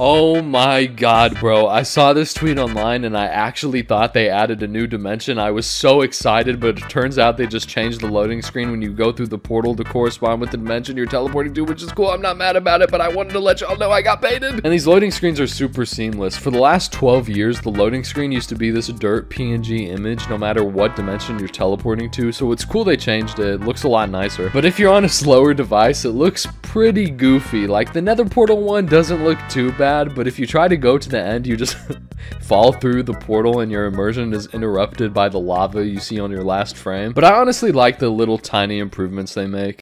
Oh my god, bro. I saw this tweet online and I actually thought they added a new dimension. I was so excited, but it turns out they just changed the loading screen when you go through the portal to correspond with the dimension you're teleporting to, which is cool. I'm not mad about it, but I wanted to let y'all know I got baited. And these loading screens are super seamless. For the last 12 years, the loading screen used to be this dirt PNG image no matter what dimension you're teleporting to, so it's cool they changed it. It looks a lot nicer. But if you're on a slower device, it looks pretty goofy. Like, the Nether Portal one doesn't look too bad. But if you try to go to the end, you just fall through the portal and your immersion is interrupted by the lava you see on your last frame. But I honestly like the little tiny improvements they make.